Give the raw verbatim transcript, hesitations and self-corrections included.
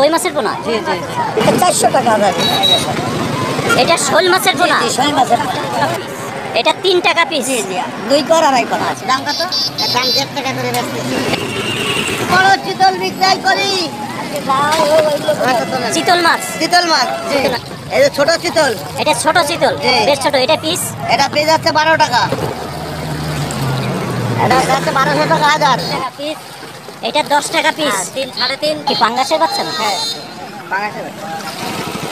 কই মাছের পোনা? জি জি এটা চারশো টাকা দাম। এটা শোল মাছের পোনা? জি শোল মাছের। এটা তিন টাকা পিস। জি জি দুই কড়া রাই করা আছে। দাম কত? দাম দেড় টাকা করে বেচতেছি। বড় চিতল বিক্রি করি। চিতল মাছ? চিতল মাছ জি। এই যে ছোট চিতল? এটা ছোট চিতল বেশ ছোট। এটা পিস? এটা পিস আছে বারো টাকা। এটা আছে বারোশো টাকা হাজার পিস। এটা দশ টাকা পিস। তিন সাড়ে তিন কি পাঙ্গাসের বাচ্চা না? হ্যাঁ পাঙ্গাসের বাচ্চা।